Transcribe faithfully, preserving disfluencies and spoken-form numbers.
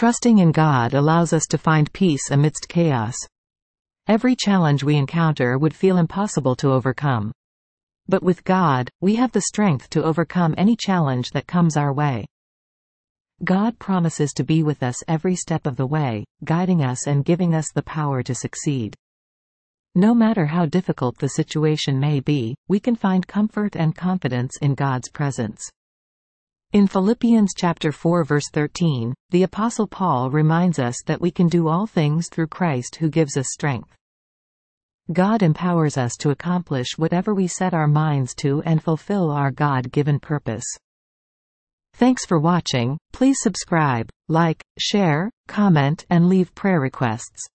Trusting in God allows us to find peace amidst chaos. Every challenge we encounter would feel impossible to overcome. But with God, we have the strength to overcome any challenge that comes our way. God promises to be with us every step of the way, guiding us and giving us the power to succeed. No matter how difficult the situation may be, we can find comfort and confidence in God's presence. In Philippians chapter four verse thirteen, the Apostle Paul reminds us that we can do all things through Christ who gives us strength. God empowers us to accomplish whatever we set our minds to and fulfill our God-given purpose. Thanks for watching. Please subscribe, like, share, comment, and leave prayer requests.